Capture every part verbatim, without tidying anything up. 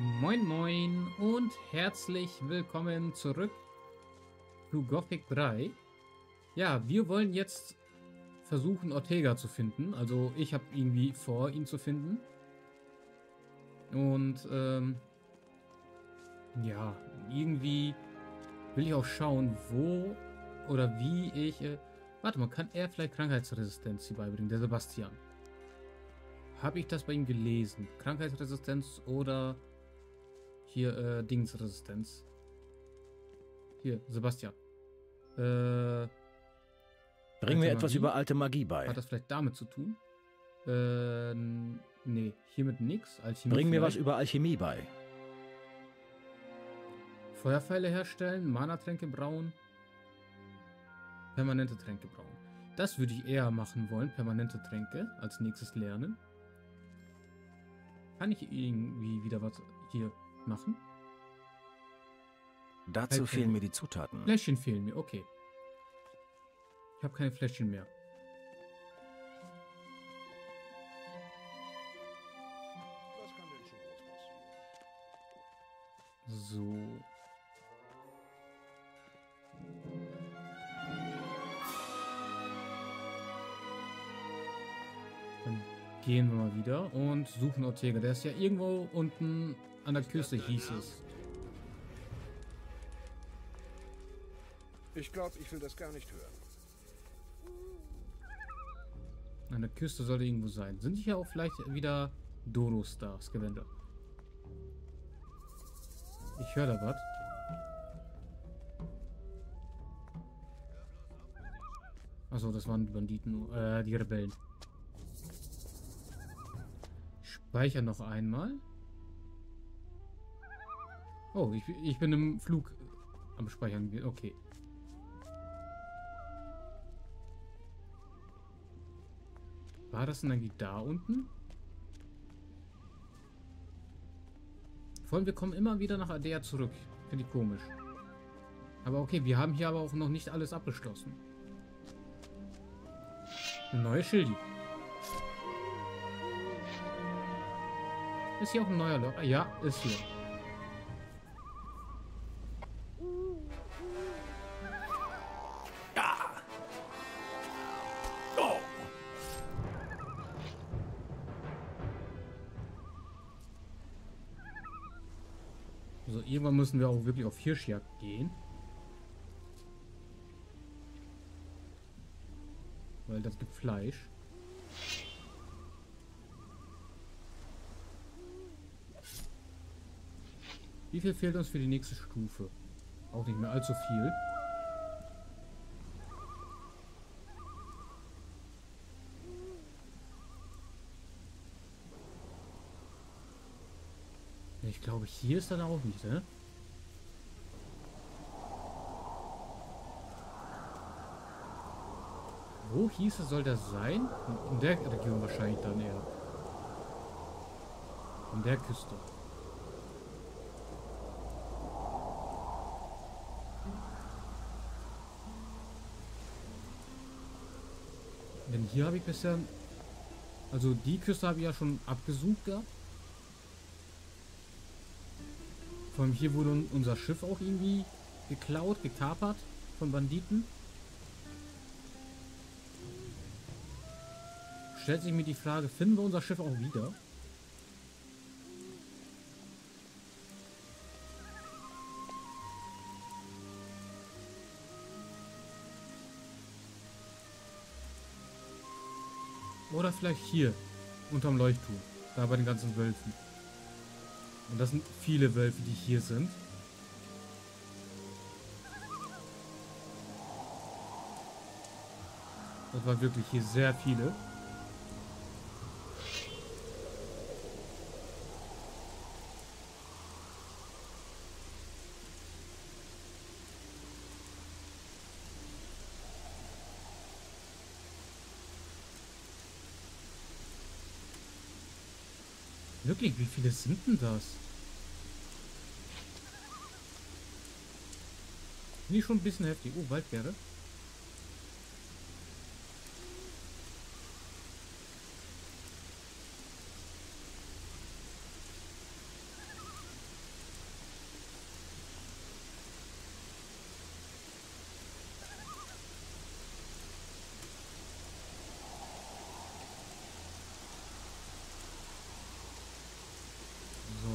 Moin Moin und herzlich willkommen zurück zu Gothic drei. Ja, wir wollen jetzt versuchen, Ortega zu finden. Also ich habe irgendwie vor, ihn zu finden. Und ähm, ja, irgendwie will ich auch schauen, wo oder wie ich... Äh, warte mal, kann er vielleicht Krankheitsresistenz hier beibringen? Der Sebastian. Habe ich das bei ihm gelesen? Krankheitsresistenz oder... Hier, äh, Dingsresistenz. Hier, Sebastian. Äh. Bringen wir etwas über alte Magie bei. Hat das vielleicht damit zu tun? Äh, nee, hiermit nix. Bringen wir was über Alchemie bei. Feuerpfeile herstellen, Mana-Tränke brauen, permanente Tränke brauen. Das würde ich eher machen wollen, permanente Tränke, als nächstes lernen. Kann ich irgendwie wieder was hier... machen? Dazu halt, fehlen mir die Zutaten. Fläschchen fehlen mir, okay. Ich habe keine Fläschchen mehr. Das kann denn schon was passieren. So. Dann gehen wir mal wieder und suchen Ortega. Der ist ja irgendwo unten... an der Küste hieß es. Ich glaube, ich will das gar nicht hören. An der Küste sollte irgendwo sein. Sind hier auch vielleicht wieder Doro-Stars Gewänder? Ich höre da was. Achso, das waren die Banditen, äh, die Rebellen. Ich speichere noch einmal. Oh, ich, ich bin im Flug am Speichern. Okay. War das denn eigentlich da unten? Vor allem, wir kommen immer wieder nach Adea zurück. Finde ich komisch. Aber okay, wir haben hier aber auch noch nicht alles abgeschlossen. Eine neue Schildi. Ist hier auch ein neuer Loch? Ah, ja, ist hier. Also irgendwann müssen wir auch wirklich auf Hirschjagd gehen. Weil das gibt Fleisch. Wie viel fehlt uns für die nächste Stufe? Auch nicht mehr allzu viel. Ich glaube, hier ist dann auch nicht, ne? Wo hieß es, soll das sein? In der Region wahrscheinlich dann eher. An der Küste. Denn hier habe ich bisher... Also die Küste habe ich ja schon abgesucht gehabt. Von hier wurde unser Schiff auch irgendwie geklaut, gekapert von Banditen. Stellt sich mir die Frage, finden wir unser Schiff auch wieder? Oder vielleicht hier, unterm Leuchtturm, da bei den ganzen Wölfen. Und das sind viele Wölfe, die hier sind. Das war wirklich hier sehr viele. Wirklich, wie viele sind denn das? Finde ich schon ein bisschen heftig. Oh, Waldbeere.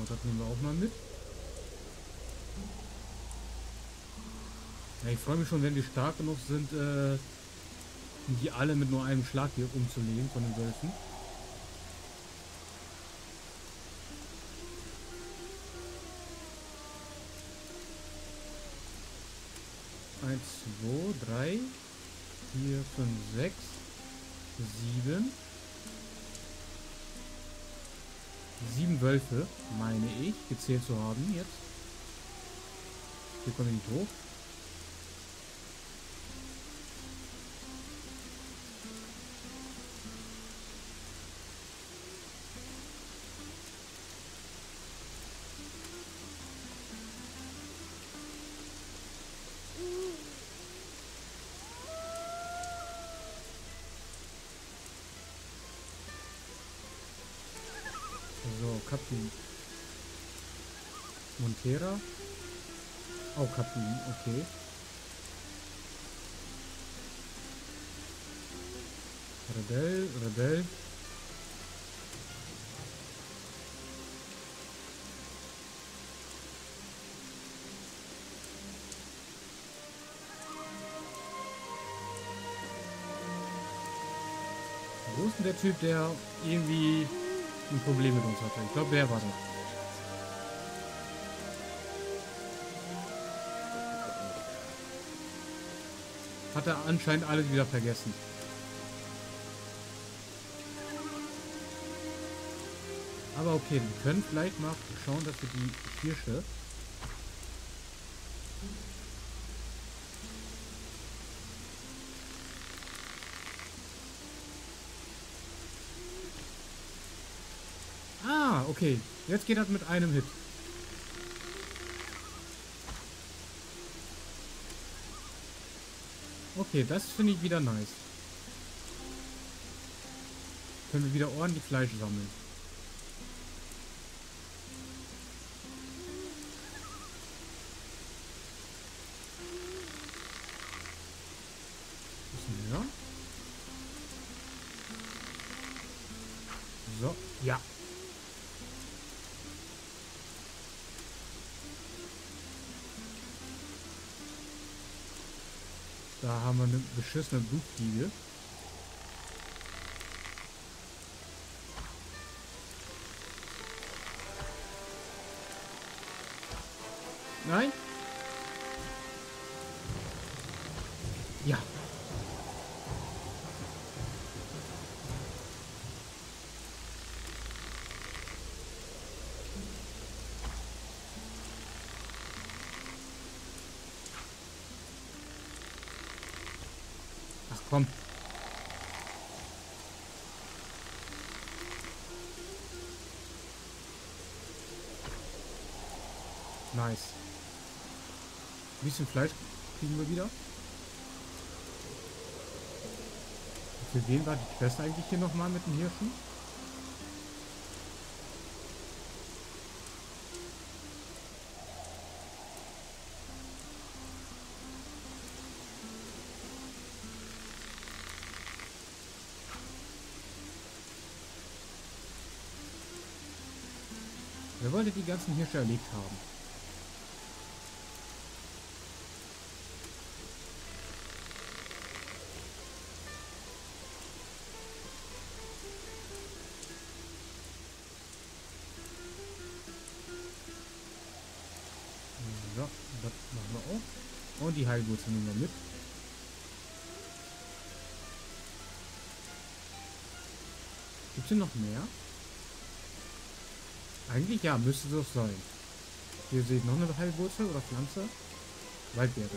So, das nehmen wir auch mal mit. Ja, ich freue mich schon, wenn wir stark genug sind, äh, die alle mit nur einem Schlag hier umzulegen von den Wölfen. eins, zwei, drei, vier, fünf, sechs, sieben. Sieben Wölfe, meine ich, gezählt zu haben jetzt. Hier kommen wir nicht hoch. Montera. Oh, Kap Dun, okay. Rebell, Rebell. Wo ist denn der Typ, der irgendwie ein Problem mit uns hatte? Ich glaube, der war das. Hat er anscheinend alles wieder vergessen. Aber okay, wir können vielleicht mal schauen, dass wir die Kirsche... Ah, okay. Jetzt geht das mit einem Hit. Okay, das finde ich wieder nice. Können wir wieder ordentlich Fleisch sammeln. Bisschen höher. So, ja. Da haben wir eine beschissene Blutfliege. Nein? Ja. Komm. Nice. Ein bisschen Fleisch kriegen wir wieder. Für wen war die Quest eigentlich hier nochmal mit den Hirschen? Wer wollte die ganzen Hirsche erlegt haben? So, das machen wir auch. Und die Heilwurzel nehmen wir mit. Gibt es hier noch mehr? Eigentlich ja, müsste das sein. Hier seht ihr noch eine Heilwurzel oder Pflanze. Waldbeere.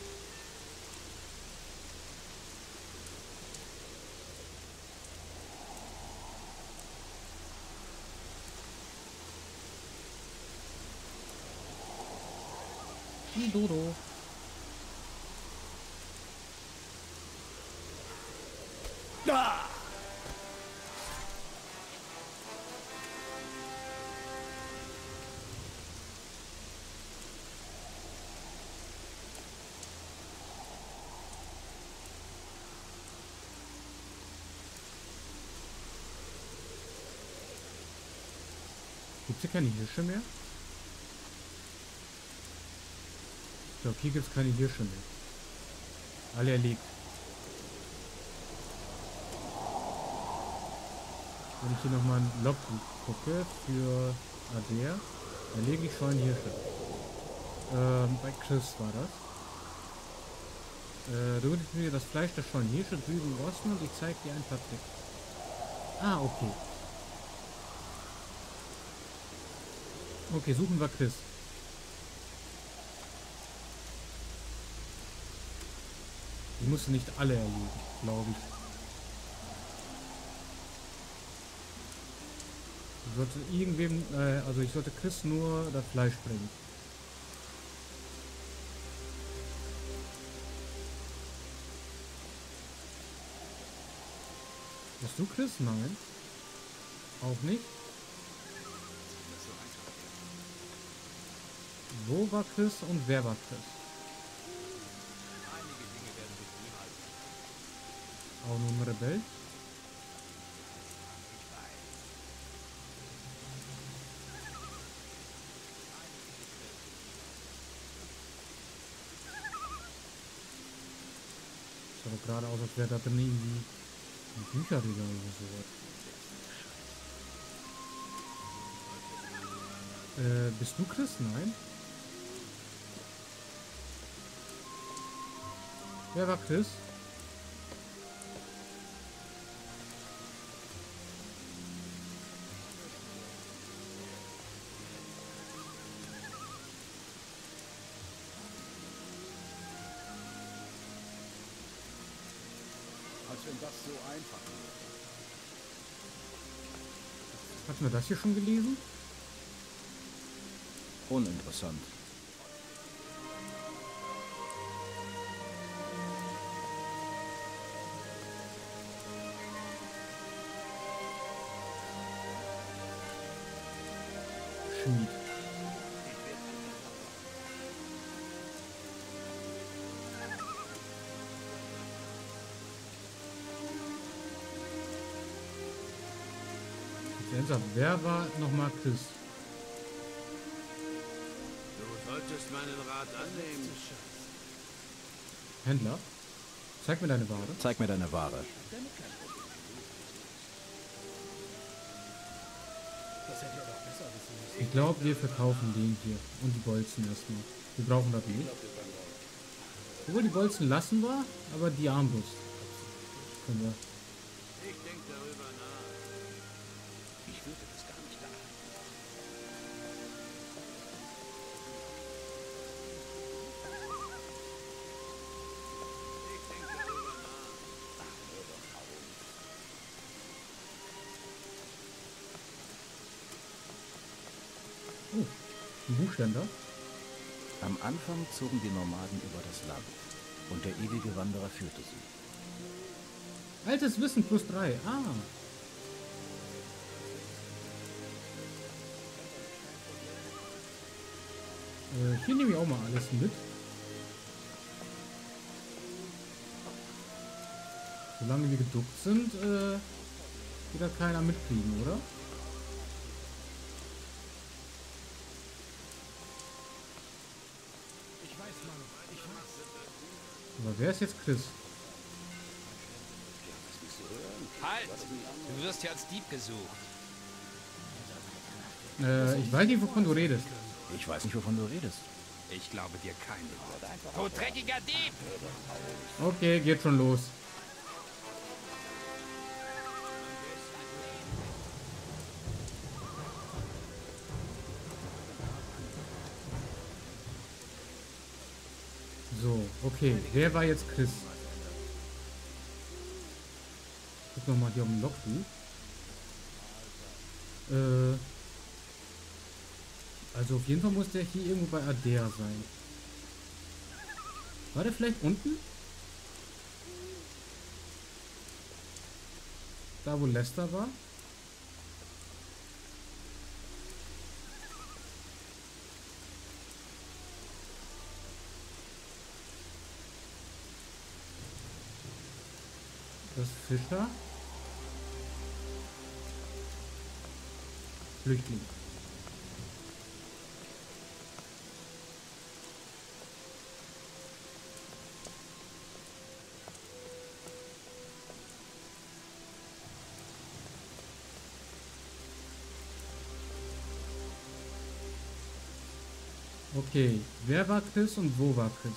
Ein Dodo. Da! Gibt es hier keine Hirsche mehr? Ich glaube, hier gibt es keine Hirsche. Alle erlegt. Wenn ich hier nochmal ein Logbuch gucke für Adea, erlege ich schon einen Hirsche. Ähm, bei Chris war das. Äh, du gibst mir das Fleisch des schon Hirsche drüben im Osten und ich zeige dir ein paar Tricks. Ah, okay. Okay, suchen wir Chris. Ich musste nicht alle erlegen, glaube ich. Ich sollte irgendwem, äh, also ich sollte Chris nur das Fleisch bringen. Bist du Chris? Nein. Auch nicht. Wo war Chris und wer war Chris? Auch nur ein Rebell? Sieht aber gerade aus, als wäre da drin irgendwie ein Bücherregal oder sowas. Äh, bist du Chris? Nein. Wer war Chris? Hatten wir das hier schon gelesen? Uninteressant. Schmied. Wer war nochmal Chris? Du solltest meinen Rat annehmen. Händler, zeig mir deine Ware. Zeig mir deine Ware. Ich glaube, wir verkaufen den hier und die Bolzen erstmal. Wir brauchen das nicht. Obwohl, die Bolzen lassen wir, aber die Armbrust können wir. Am Anfang zogen die Nomaden über das Land und der ewige Wanderer führte sie. Altes Wissen plus drei. Ah. Äh, hier nehme ich auch mal alles mit. Solange wir geduckt sind, äh, wird da keiner mitkriegen, oder? Aber wer ist jetzt Chris? Halt! Du wirst ja als Dieb gesucht. Äh, ich weiß nicht, wovon du redest. Ich weiß nicht, wovon du redest. Ich glaube dir keinen. Du dreckiger Dieb! Okay, geht schon los. Okay, wer war jetzt Chris? Guck nochmal hier auf dem Logbuch. Äh, also auf jeden Fall muss der hier irgendwo bei Adea sein. War der vielleicht unten? Da wo Lester war? Das Fischer. Flüchtling. Okay, wer war Chris und wo war Chris?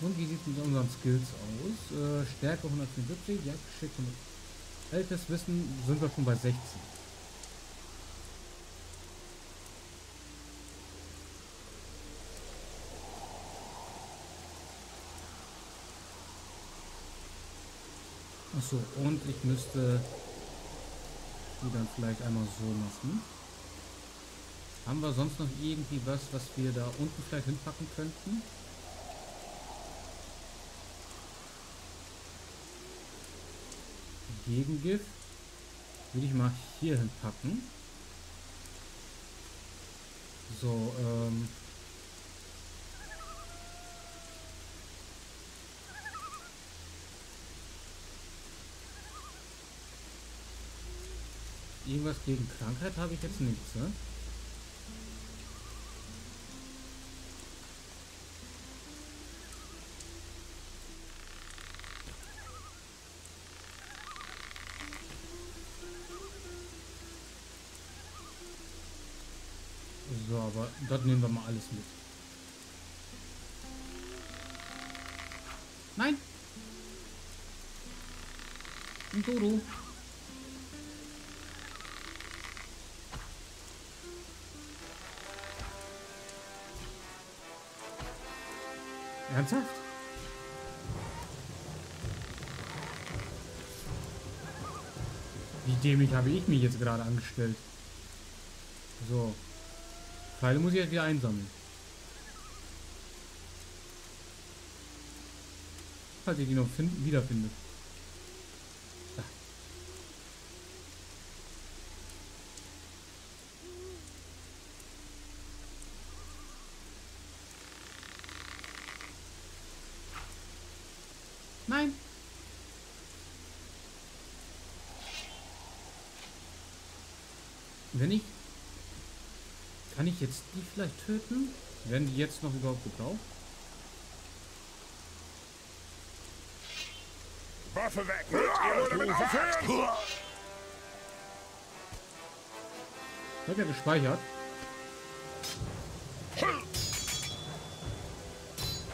Und wie sieht es mit unseren Skills aus? Äh, Stärke hundertvierundsiebzig, Jagdgeschick und altes Wissen sind wir schon bei sechzehn. Achso, und ich müsste die dann vielleicht einmal so machen. Haben wir sonst noch irgendwie was, was wir da unten vielleicht hinpacken könnten? Gegengift würde ich mal hier hinpacken. So, ähm... irgendwas gegen Krankheit habe ich jetzt nichts, ne? So, aber dort nehmen wir mal alles mit. Nein! Ein Dodo! Ernsthaft? Wie dämlich habe ich mich jetzt gerade angestellt. So. Pfeile muss ich jetzt wieder einsammeln. Falls ich die noch find wiederfinde. Da. Nein! Wenn ich... Kann ich jetzt die vielleicht töten? Werden die jetzt noch überhaupt gebraucht? Waffe weg! Ich hab ja gespeichert.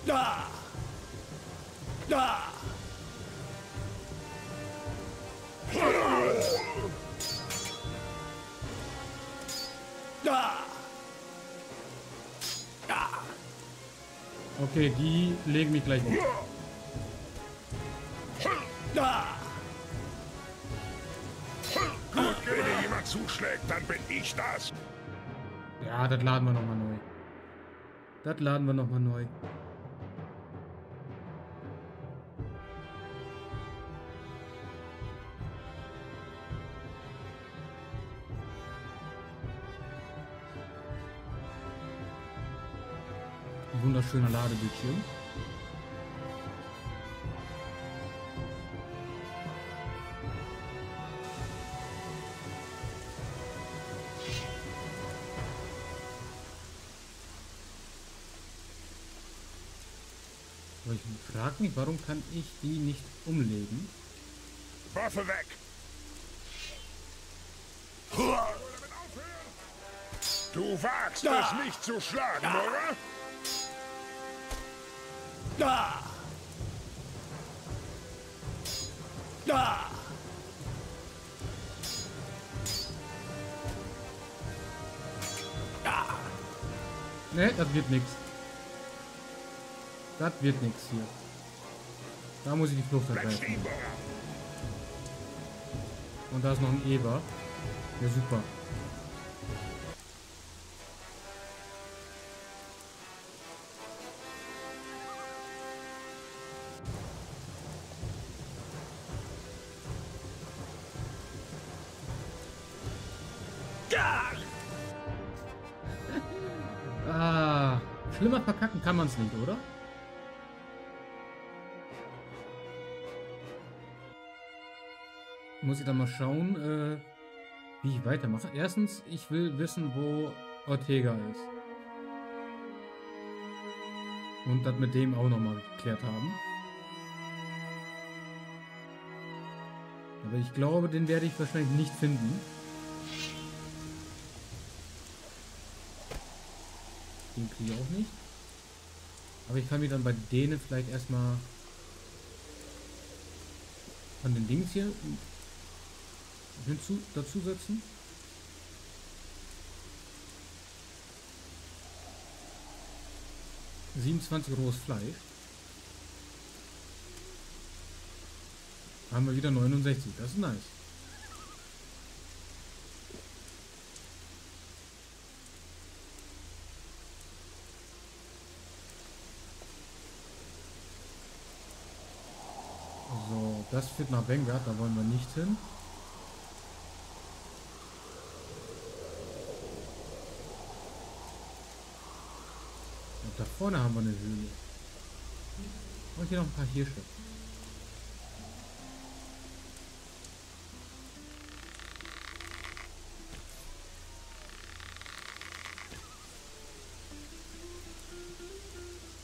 Da! Da! Da! Okay, die legen mich gleich um. Gut, wenn dir jemand zuschlägt, dann bin ich das. Ja, das laden wir nochmal neu. Das laden wir nochmal neu. Wunderschöner Ladebildschirm. Aber ich frage mich, warum kann ich die nicht umlegen? Waffe weg! Du wagst da. es nicht zu schlagen, da. oder? Da! Da! Da! Ne, das wird nichts. Das wird nichts hier. Da muss ich die Flucht ergreifen. Und da ist noch ein Eber. Ja, super. Ah, schlimmer verkacken kann man es nicht, oder? Muss ich dann mal schauen, äh, wie ich weitermache. Erstens, ich will wissen, wo Ortega ist. Und das mit dem auch nochmal geklärt haben. Aber ich glaube, den werde ich wahrscheinlich nicht finden. Den kriege ich auch nicht. Aber ich kann mir dann bei denen vielleicht erstmal von den Dings hier hinzu dazu setzen. siebenundzwanzig rohes Fleisch. Da haben wir wieder neunundsechzig. Das ist nice. So, das führt nach Vengard. Da wollen wir nicht hin. Und da vorne haben wir eine Höhle. Und hier noch ein paar Hirsche.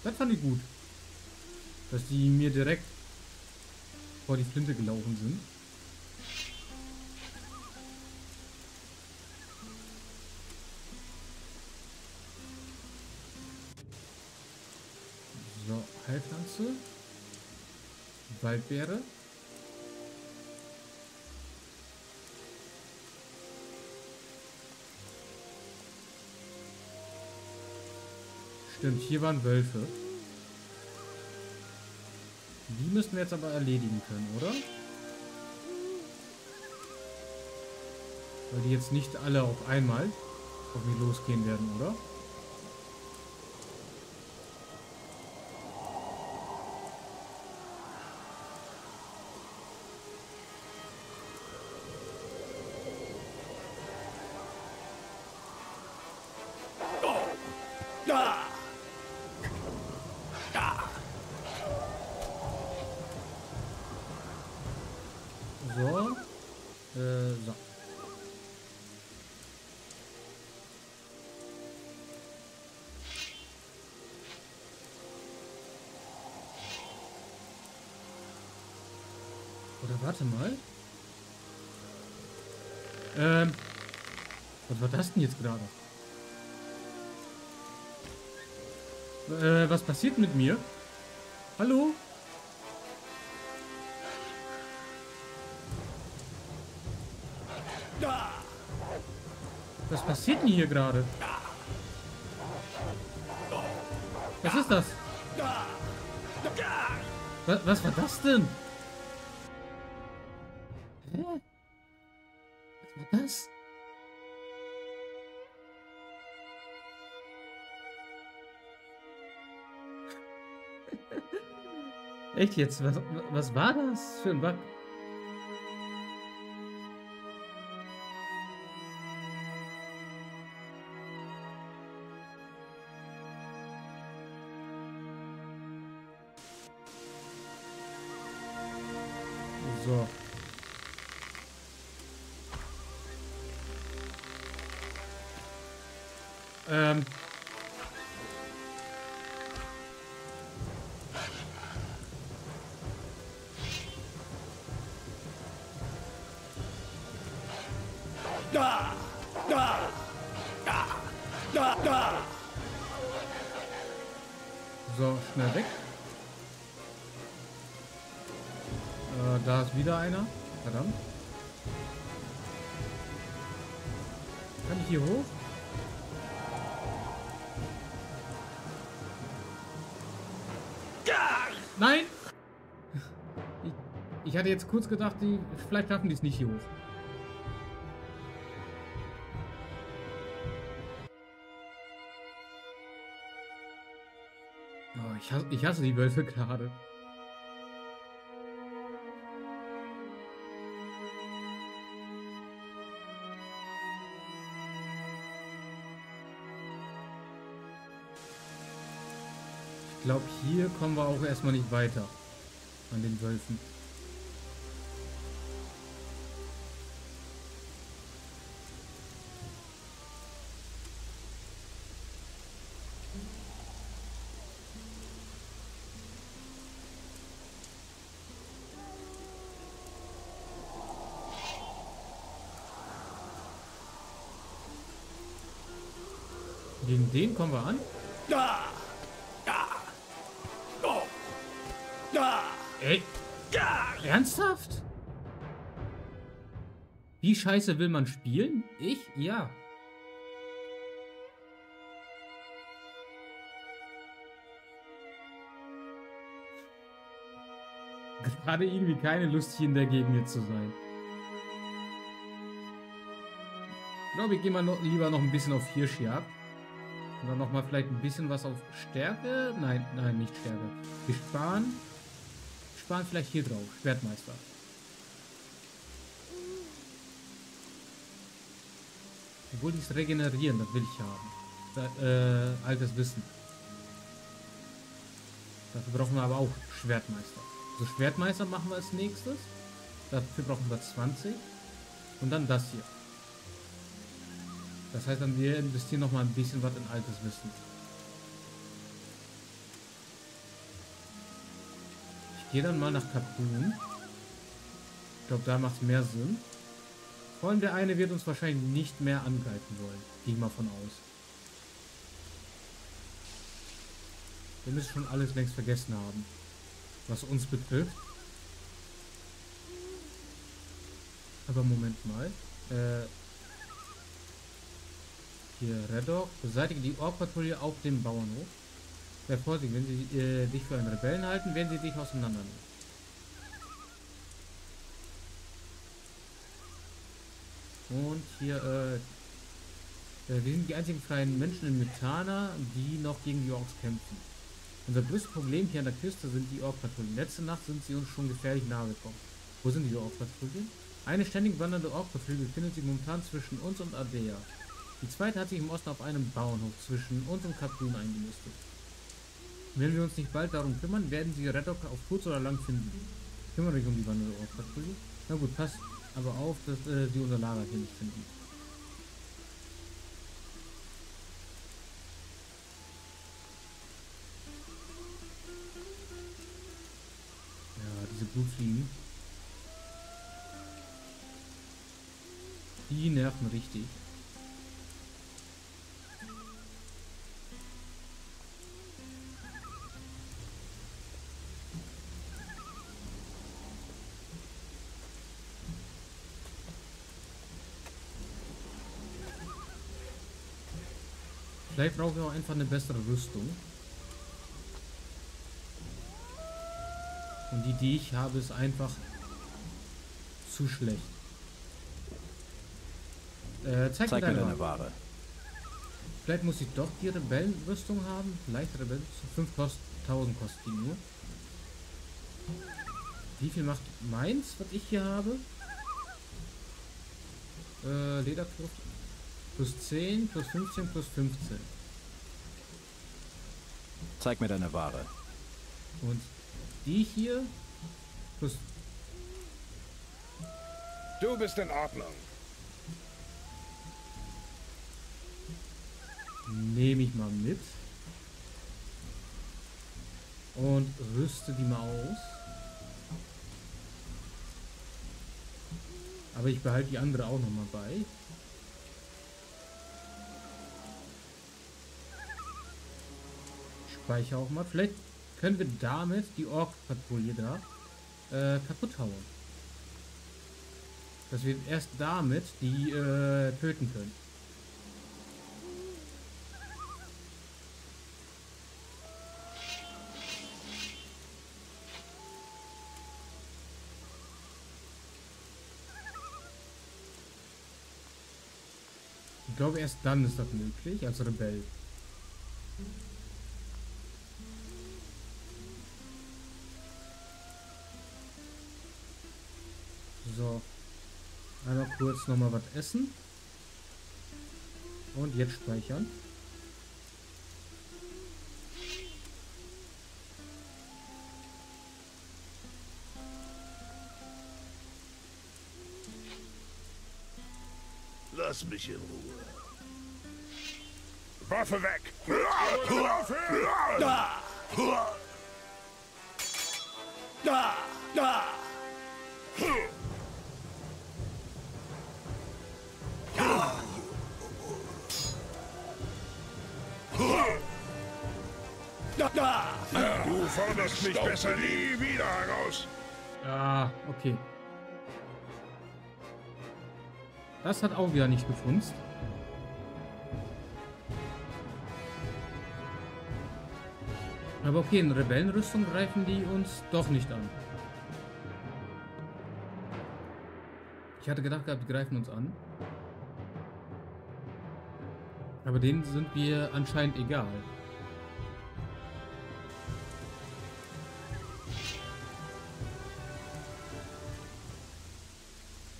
Das fand ich gut, dass die mir direkt vor die Flinte gelaufen sind. So, Heilpflanze, Waldbeere. Stimmt, hier waren Wölfe. Die müssen wir jetzt aber erledigen können, oder? Weil die jetzt nicht alle auf einmal auf mich losgehen werden, oder? Warte mal. Ähm. Was war das denn jetzt gerade? Äh, was passiert mit mir? Hallo? Was passiert denn hier gerade? Was ist das? Was, was war das denn? Was? Echt jetzt? Was, was war das für ein Bug? So. Ähm. Da, da, da, da, da. So, schnell weg. Äh, da ist wieder einer. Verdammt. Kann ich hier hoch? Nein! Ich, ich hatte jetzt kurz gedacht, die, vielleicht schaffen die es nicht hier hoch. Oh, ich, hasse, ich hasse die Wölfe gerade. Ich glaube, hier kommen wir auch erstmal nicht weiter an den Wölfen. Gegen den kommen wir an. Da! Da! Oh. Da! Ey! Da! Ernsthaft? Wie scheiße will man spielen? Ich? Ja. Gerade irgendwie keine Lust, hier in der Gegend jetzt zu sein. Ich glaube, ich gehe mal noch, lieber noch ein bisschen auf Hirsch hier ab. Und dann nochmal vielleicht ein bisschen was auf Stärke. Nein, nein, nicht Stärke. Wir sparen. Sparen vielleicht hier drauf. Schwertmeister. Obwohl dies regenerieren, das will ich haben. Da, äh, altes Wissen. Dafür brauchen wir aber auch Schwertmeister. Also Schwertmeister machen wir als nächstes. Dafür brauchen wir zwanzig. Und dann das hier. Das heißt, dann wir investieren nochmal ein bisschen was in altes Wissen. Ich gehe dann mal nach Kap Dun. Ich glaube, da macht es mehr Sinn. Vor allem der eine wird uns wahrscheinlich nicht mehr angreifen wollen. Gehe ich mal von aus. Wir müssen schon alles längst vergessen haben, was uns betrifft. Aber Moment mal. Äh, hier, Reddock. Beseitige die Ork-Patrouille auf dem Bauernhof. Sei vorsichtig, wenn sie äh, dich für einen Rebellen halten, werden sie dich auseinandernehmen. Und hier, äh, äh, wir sind die einzigen freien Menschen in Mythana, die noch gegen die Orks kämpfen. Unser größtes Problem hier an der Küste sind die Ork-Patrouillen. Letzte Nacht sind sie uns schon gefährlich nahe gekommen. Wo sind die Ork-Patrouillen? Eine ständig wandernde Ork-Patrouille befindet sich momentan zwischen uns und Adea. Die zweite hat sich im Osten auf einem Bauernhof zwischen uns und Kap Dun eingenistet. Wenn wir uns nicht bald darum kümmern, werden sie Reddock auf kurz oder lang finden. Kümmere dich um die wandernde Ork-Patrouille. Na gut, passt aber auf, dass äh, die unser Lager hier nicht finden. Ja, diese Blutfliegen. Die nerven richtig. Vielleicht brauchen wir auch einfach eine bessere Rüstung. Und die, die ich habe, ist einfach zu schlecht. Äh, zeig, zeig mir deine, deine Ware. Ware. Vielleicht muss ich doch die Rebellenrüstung haben. Leicht Rebellenrüstung. fünftausend kostet die nur. Wie viel macht meins, was ich hier habe? Äh, Lederkluft. Plus zehn, plus fünfzehn, plus fünfzehn. Zeig mir deine Ware. Und die hier? Plus... Du bist in Ordnung. Nehme ich mal mit. Und rüste die mal aus. Aber ich behalte die andere auch nochmal bei. Ich auch mal. Vielleicht können wir damit die Ork-Patrouille da äh, kaputt hauen. Dass wir erst damit die äh, töten können. Ich glaube, erst dann ist das möglich, als Rebell. So, einmal kurz nochmal was essen. Und jetzt speichern. Lass mich in Ruhe. Waffe weg! Da! Da! Da! Du forderst mich besser nie wieder heraus. Ah, okay. Das hat auch wieder nicht gefunzt. Aber okay, in Rebellenrüstung greifen die uns doch nicht an. Ich hatte gedacht gehabt, die greifen uns an. Aber denen sind wir anscheinend egal.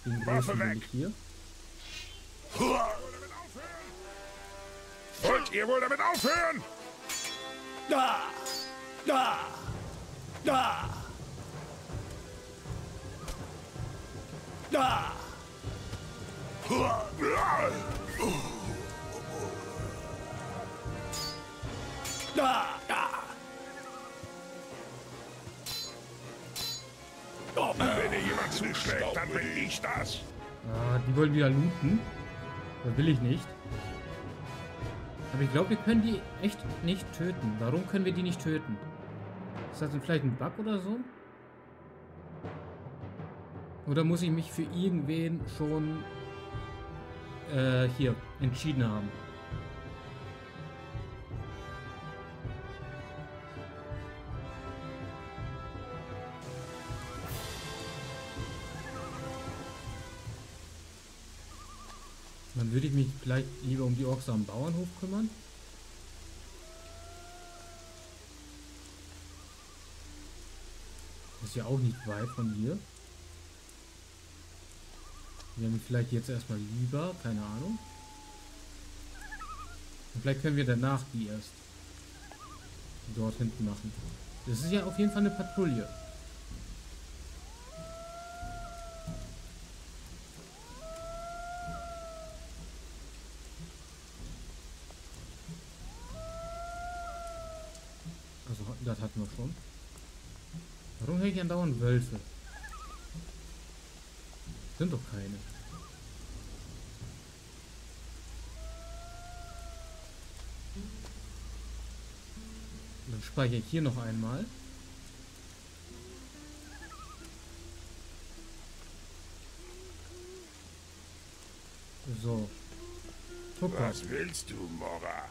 Den Waffe weg! Hier. Wollt ihr wohl damit aufhören? Da! Da! Da! Da! Da! Da! Oh, wenn dir jemand zuschlägt, dann bin ich das. Ah, die wollen wieder looten. Das will ich nicht. Aber ich glaube, wir können die echt nicht töten. Warum können wir die nicht töten? Ist das denn vielleicht ein Bug oder so? Oder muss ich mich für irgendwen schon äh, hier entschieden haben? Dann würde ich mich vielleicht lieber um die Orks am Bauernhof kümmern. Das ist ja auch nicht weit von hier. Wir haben vielleicht jetzt erstmal lieber, keine Ahnung. Und vielleicht können wir danach die erst dort hinten machen. Das ist ja auf jeden Fall eine Patrouille. Also das hatten wir schon. Warum höre ich andauernd Wölfe? Sind doch keine. Dann speichere ich hier noch einmal. So. Super. Was willst du, Mora?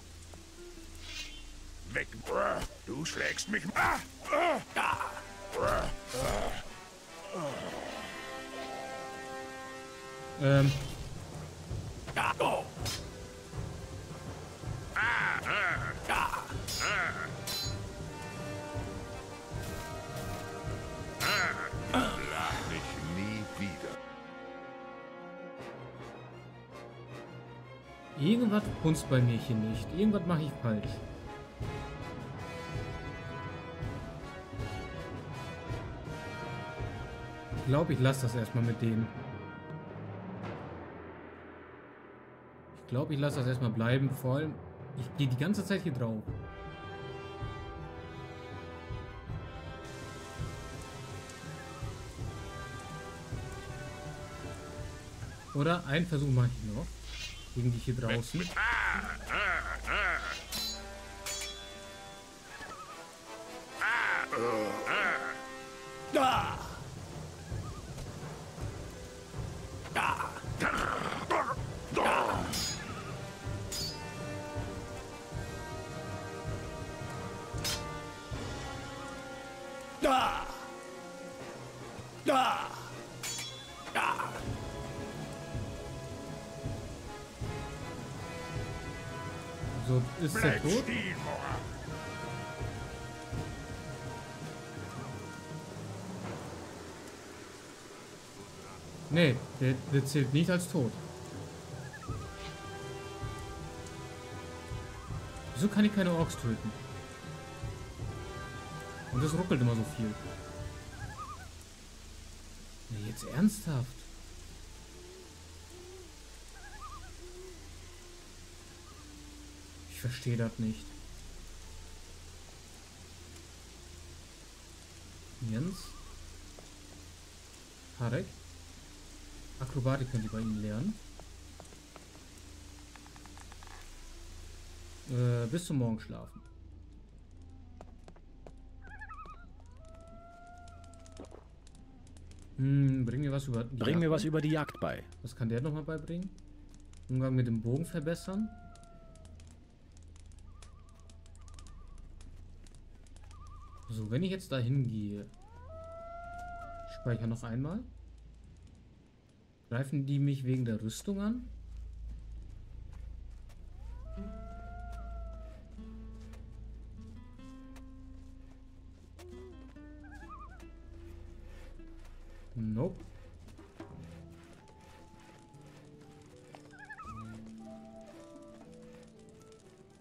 Weg, bruh. Du schlägst mich. Ah! Ah! Ah! Ah! Ah! Ähm. Irgendwas funzt bei mir hier nicht. Irgendwas mache ich falsch. Ich glaube, ich lasse das erstmal mit denen. Ich glaube, ich lasse das erstmal bleiben. Vor allem, ich gehe die ganze Zeit hier drauf. Oder einen Versuch mache ich noch. Gegen dich hier draußen. Da! So, ist der tot? Nee, der, der zählt nicht als tot. Wieso kann ich keine Orks töten? Und das ruckelt immer so viel. Nee, jetzt ernsthaft? Ich verstehe das nicht. Jens? Harek? Akrobatik könnt ihr bei ihm lernen. Äh, bis zum Morgen schlafen. Hm, bring mir was über die Jagd mir was über die Jagd bei. Was kann der nochmal beibringen? Umgang mit dem Bogen verbessern. So, wenn ich jetzt da hingehe, speichere noch einmal. Greifen die mich wegen der Rüstung an? Nope.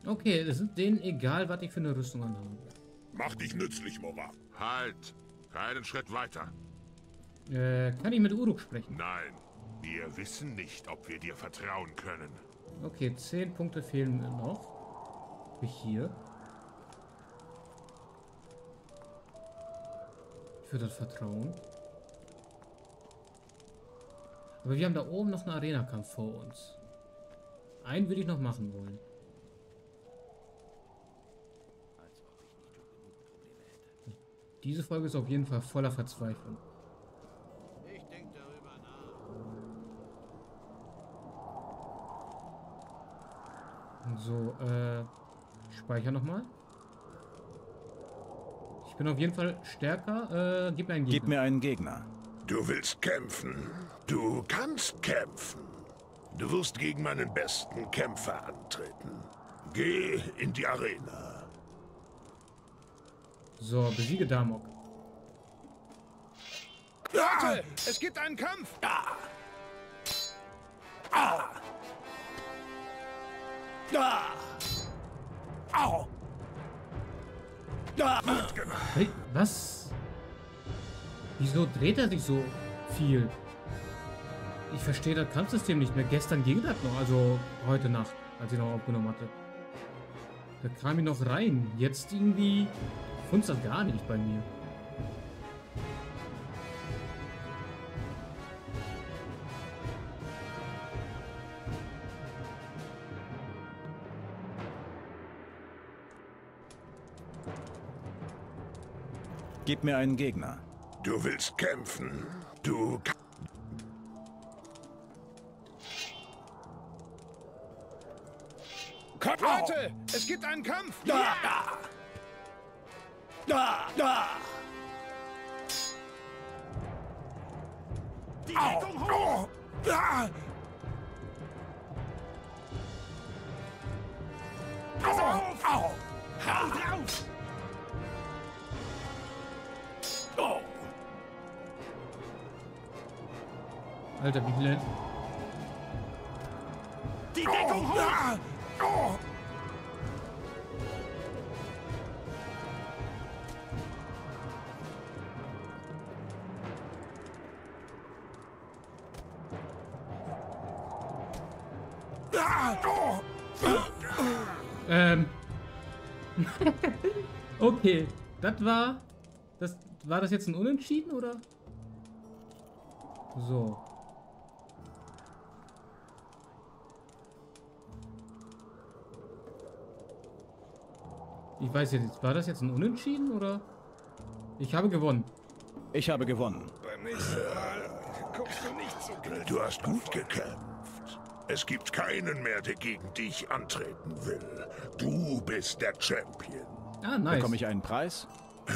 Okay, es ist denen egal, was ich für eine Rüstung anhabe. Mach dich nützlich, Mora. Halt! Keinen Schritt weiter. Äh, kann ich mit Uruk sprechen? Nein. Wir wissen nicht, ob wir dir vertrauen können. Okay, zehn Punkte fehlen mir noch. Wie hier. Für das Vertrauen. Aber wir haben da oben noch einen Arena-Kampf vor uns. Einen würde ich noch machen wollen. Diese Folge ist auf jeden Fall voller Verzweiflung. Ich denke darüber nach. So, äh, speicher nochmal. Ich bin auf jeden Fall stärker. Äh, gib mir einen Gegner. Gib mir einen Gegner. Du willst kämpfen. Du kannst kämpfen. Du wirst gegen meinen besten Kämpfer antreten. Geh in die Arena. So, besiege Damok. Ah! Leute, es gibt einen Kampf! Ah! Ah! Ah! Au! Ah! Hey, was? Wieso dreht er sich so viel? Ich verstehe das Kampfsystem nicht mehr. Gestern ging das noch, also heute Nacht, als ich noch aufgenommen hatte. Da kam ich noch rein. Jetzt irgendwie funzt das gar nicht bei mir. Gib mir einen Gegner. Du willst kämpfen. Du kannst. Leute, es gibt einen Kampf. Ja. Da, da. Die Deckung hoch. Da. Also auf. Au. Hau drauf. Oh. Alter, wie blöd. Die Deckung hoch. Da. Oh. Ähm. Okay, das war das war das jetzt ein Unentschieden oder? So. Ich weiß jetzt, war das jetzt ein Unentschieden oder? Ich habe gewonnen. Ich habe gewonnen. Beim nächsten Mal kommst du nicht so gut. Du hast gut gekämpft. Es gibt keinen mehr, der gegen dich antreten will. Du bist der Champion. Ah, nice. Bekomme ich einen Preis? Ja,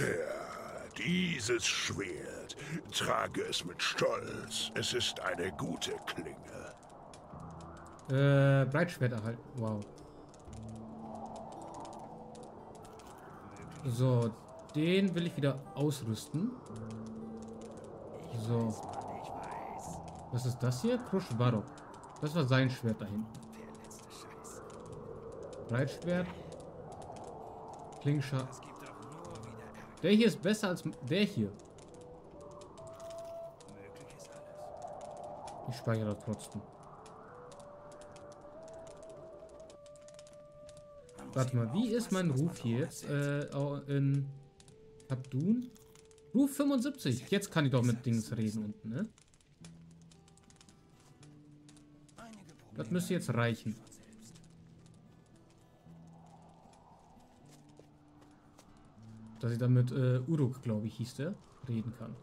dieses Schwert. Trage es mit Stolz. Es ist eine gute Klinge. Äh, Breitschwert erhalten. Wow. So, den will ich wieder ausrüsten. So. Was ist das hier? Kruschbaro. Das war sein Schwert da hinten. Breitschwert. Klingschar. Der hier ist besser als der hier. Ich speichere trotzdem. Warte mal, wie ist mein Ruf hier jetzt? Äh, in Kap Dun? Ruf fünfundsiebzig. Jetzt kann ich doch mit Dings reden unten, ne? Das müsste jetzt reichen. Dass ich dann mit äh, Uruk, glaube ich, hieß der, reden kann.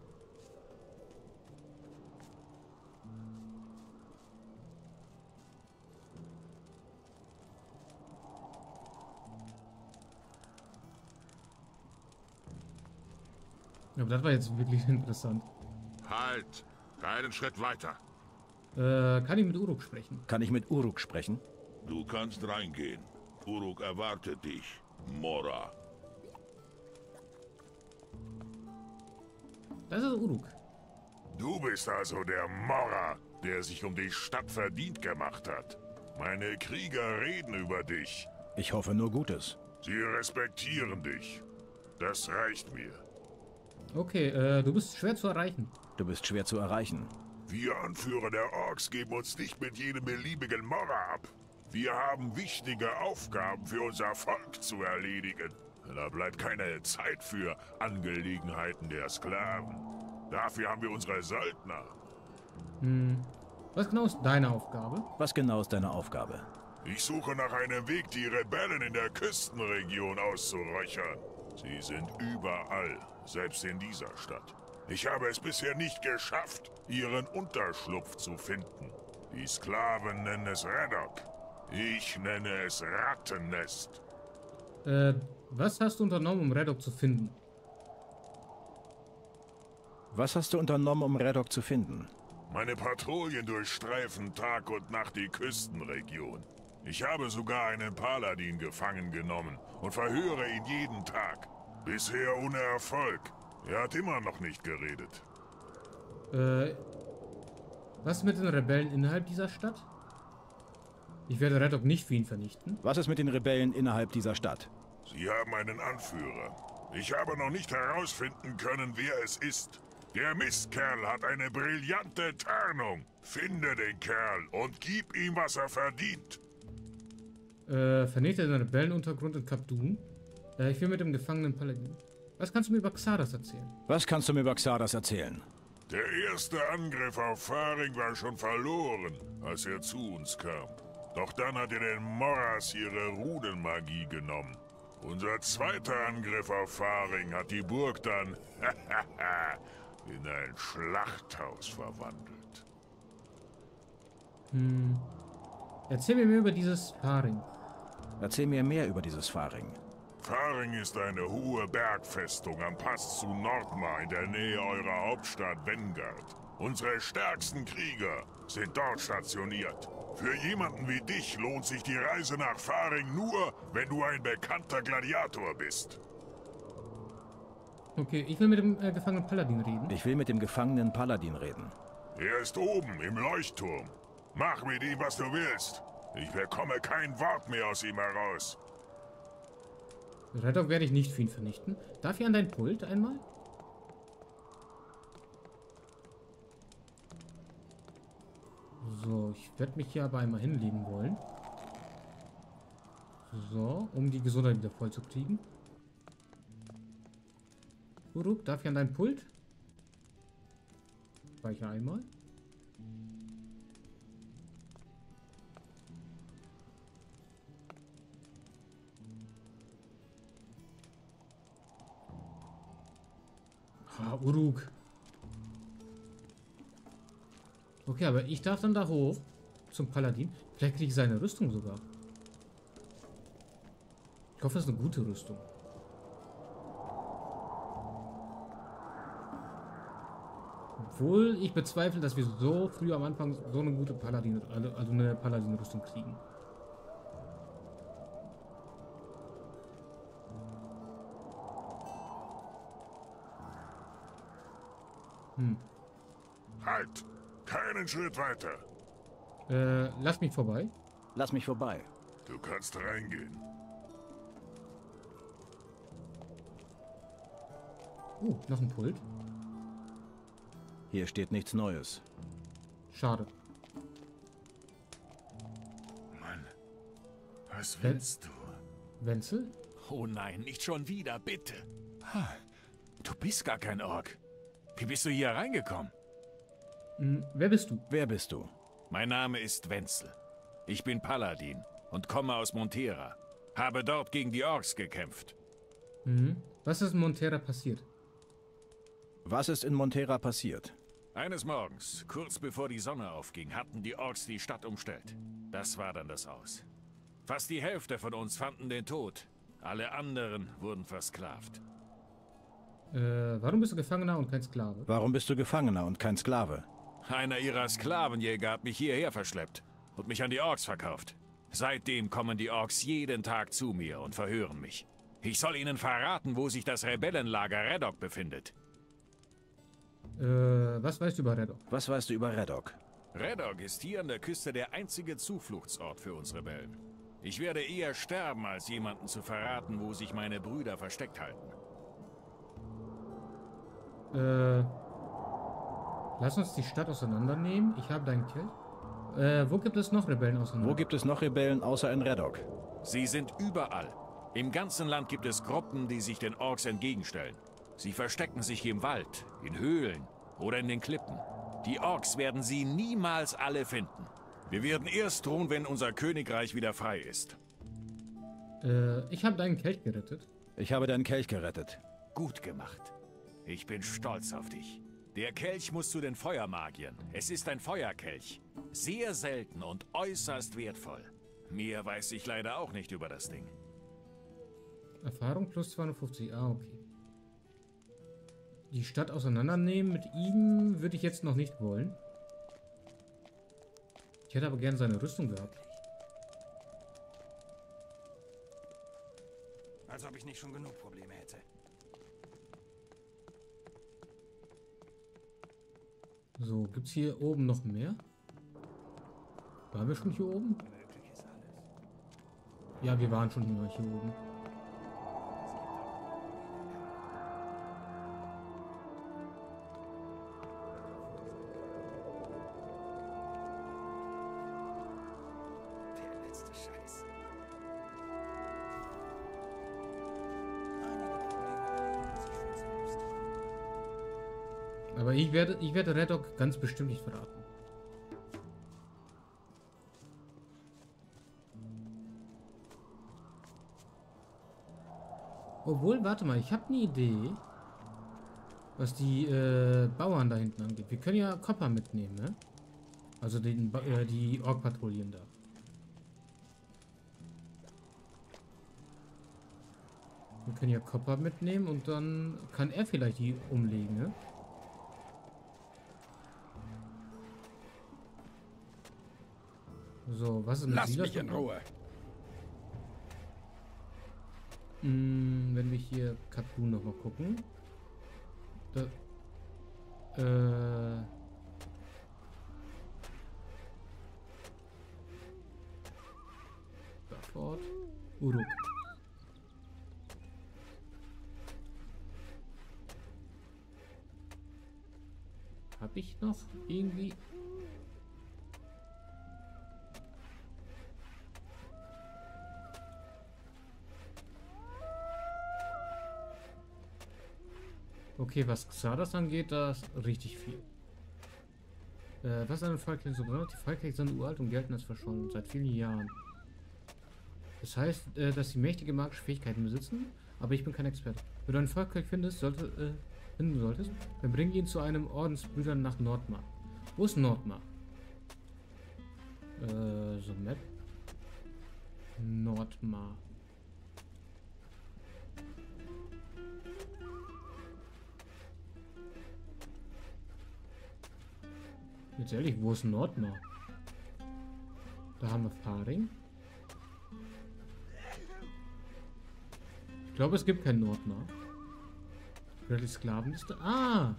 Ja, aber das war jetzt wirklich interessant. Halt! Einen Schritt weiter. Äh, kann ich mit Uruk sprechen? Kann ich mit Uruk sprechen? Du kannst reingehen. Uruk erwartet dich, Mora. Das ist Uruk. Du bist also der Mora, der sich um die Stadt verdient gemacht hat. Meine Krieger reden über dich. Ich hoffe nur Gutes. Sie respektieren dich. Das reicht mir. Okay, äh, du bist schwer zu erreichen. Du bist schwer zu erreichen. Wir Anführer der Orks geben uns nicht mit jedem beliebigen Mora ab. Wir haben wichtige Aufgaben für unser Volk zu erledigen. Da bleibt keine Zeit für Angelegenheiten der Sklaven. Dafür haben wir unsere Söldner. Hm. Was genau ist deine Aufgabe? Was genau ist deine Aufgabe? Ich suche nach einem Weg, die Rebellen in der Küstenregion auszuräuchern. Sie sind überall, selbst in dieser Stadt. Ich habe es bisher nicht geschafft, ihren Unterschlupf zu finden. Die Sklaven nennen es Reddock. Ich nenne es Rattennest. Äh, was hast du unternommen, um Reddock zu finden? Was hast du unternommen, um Reddock zu finden? Meine Patrouillen durchstreifen Tag und Nacht die Küstenregion. Ich habe sogar einen Paladin gefangen genommen und verhöre ihn jeden Tag. Bisher ohne Erfolg. Er hat immer noch nicht geredet. Äh, was mit den Rebellen innerhalb dieser Stadt? Ich werde Reddock nicht für ihn vernichten. Was ist mit den Rebellen innerhalb dieser Stadt? Sie haben einen Anführer. Ich habe noch nicht herausfinden können, wer es ist. Der Mistkerl hat eine brillante Tarnung. Finde den Kerl und gib ihm, was er verdient. Äh, vernichte den Rebellenuntergrund in Kap Dun. Äh, ich will mit dem gefangenen Paladin. Was kannst du mir über Xardas erzählen? Was kannst du mir über Xardas erzählen? Der erste Angriff auf Faring war schon verloren, als er zu uns kam. Doch dann hat er den Moras ihre Rudenmagie genommen. Unser zweiter Angriff auf Faring hat die Burg dann in ein Schlachthaus verwandelt. Hm. Erzähl mir mehr über dieses Faring. Erzähl mir mehr über dieses Faring. Faring ist eine hohe Bergfestung am Pass zu Nordmar in der Nähe eurer Hauptstadt Vengard. Unsere stärksten Krieger sind dort stationiert. Für jemanden wie dich lohnt sich die Reise nach Faring nur, wenn du ein bekannter Gladiator bist. Okay, ich will mit dem äh, gefangenen Paladin reden. Ich will mit dem gefangenen Paladin reden. Er ist oben im Leuchtturm. Mach mit ihm, was du willst. Ich bekomme kein Wort mehr aus ihm heraus. Reddock werde ich nicht für ihn vernichten. Darf ich an dein Pult einmal? So, ich werde mich hier aber einmal hinlegen wollen. So, um die Gesundheit wieder voll zu kriegen. Uruk, darf ich an dein Pult? Speichere einmal. Ah, Uruk. Okay, aber ich darf dann da hoch zum Paladin. Vielleicht kriege ich seine Rüstung sogar. Ich hoffe, es ist eine gute Rüstung. Obwohl ich bezweifle, dass wir so früh am Anfang so eine gute Paladin, also eine Paladin-Rüstung kriegen. Hm. Halt! Keinen Schritt weiter! Äh, lass mich vorbei. Lass mich vorbei. Du kannst reingehen. Oh, uh, noch ein Pult. Hier steht nichts Neues. Schade. Mann, was willst Wen du? Wenzel? Oh nein, nicht schon wieder, bitte! Ha, du bist gar kein Ork. Wie bist du hier reingekommen? Hm, wer bist du? Wer bist du? Mein Name ist Wenzel. Ich bin Paladin und komme aus Montera. Habe dort gegen die Orks gekämpft. Hm. Was ist in Montera passiert? Was ist in Montera passiert? Eines Morgens, kurz bevor die Sonne aufging, hatten die Orks die Stadt umstellt. Das war dann das Aus. Fast die Hälfte von uns fanden den Tod. Alle anderen wurden versklavt. Äh, warum bist du Gefangener und kein Sklave? Warum bist du Gefangener und kein Sklave? Einer ihrer Sklavenjäger hat mich hierher verschleppt und mich an die Orks verkauft. Seitdem kommen die Orks jeden Tag zu mir und verhören mich. Ich soll ihnen verraten, wo sich das Rebellenlager Reddock befindet. Äh, was weißt du über Reddock? Was weißt du über Reddock? Reddock ist hier an der Küste der einzige Zufluchtsort für uns Rebellen. Ich werde eher sterben, als jemanden zu verraten, wo sich meine Brüder versteckt halten. Äh, lass uns die Stadt auseinandernehmen. Ich habe deinen Kill. Äh, wo gibt es noch Rebellen außer in Reddock? Wo gibt es noch Rebellen außer in Reddock? Sie sind überall. Im ganzen Land gibt es Gruppen, die sich den Orks entgegenstellen. Sie verstecken sich im Wald, in Höhlen oder in den Klippen. Die Orks werden sie niemals alle finden. Wir werden erst drohen, wenn unser Königreich wieder frei ist. Äh, ich habe deinen Kelch gerettet. Ich habe deinen Kelch gerettet. Gut gemacht. Ich bin stolz auf dich. Der Kelch muss zu den Feuermagiern. Es ist ein Feuerkelch. Sehr selten und äußerst wertvoll. Mehr weiß ich leider auch nicht über das Ding. Erfahrung plus zweihundertfünfzig. Ah, okay. Die Stadt auseinandernehmen mit ihm würde ich jetzt noch nicht wollen. Ich hätte aber gerne seine Rüstung gehabt. Als ob ich nicht schon genug Probleme hätte. So, gibt's hier oben noch mehr? Waren wir schon hier oben? Ja, wir waren schon hier, hier oben. Aber ich werde, ich werde Reddock ganz bestimmt nicht verraten. Obwohl, warte mal, ich habe eine Idee, was die äh, Bauern da hinten angeht. Wir können ja Copper mitnehmen, ne? Also den, äh, die Ork-Patrouillen da. Wir können ja Copper mitnehmen und dann kann er vielleicht die umlegen, ne? So, was ist mit Lass mich in Ruhe. Hm, wenn wir hier Kap Dun noch mal gucken. Da, äh, Stafford, Uruk. Hab ich noch irgendwie? Okay, was Xardas angeht, da ist richtig viel. Äh, was an den Falken so brennt? Die Falken sind uralt und gelten als verschollen seit vielen Jahren. Das heißt, äh, dass sie mächtige magische Fähigkeiten besitzen, aber ich bin kein Experte. Wenn du einen Falken findest, sollte, äh, finden solltest, dann bring ihn zu einem Ordensbrüder nach Nordmar. Wo ist Nordmar? Äh, so Map. Nordmar. Jetzt ehrlich, wo ist Nordmar? Da haben wir Faring. Ich glaube, es gibt keinen Nordmar. Reddit Sklavenliste. Ah!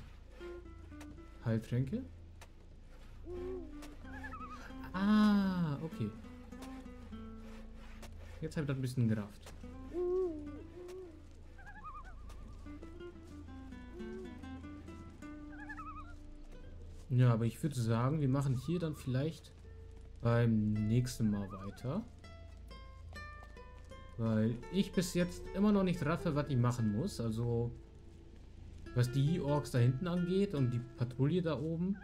Heiltränke. Ah, okay. Jetzt habe ich das ein bisschen gerafft. Ja, aber ich würde sagen, wir machen hier dann vielleicht beim nächsten Mal weiter. Weil ich bis jetzt immer noch nicht raffe, was ich machen muss. Also, was die Orks da hinten angeht und die Patrouille da oben.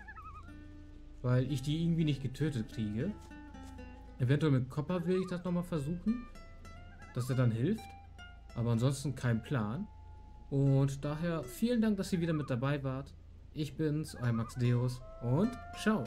Weil ich die irgendwie nicht getötet kriege. Eventuell mit Copper will ich das nochmal versuchen. Dass er dann hilft. Aber ansonsten kein Plan. Und daher vielen Dank, dass ihr wieder mit dabei wart. Ich bin's, euer Max Deus und ciao!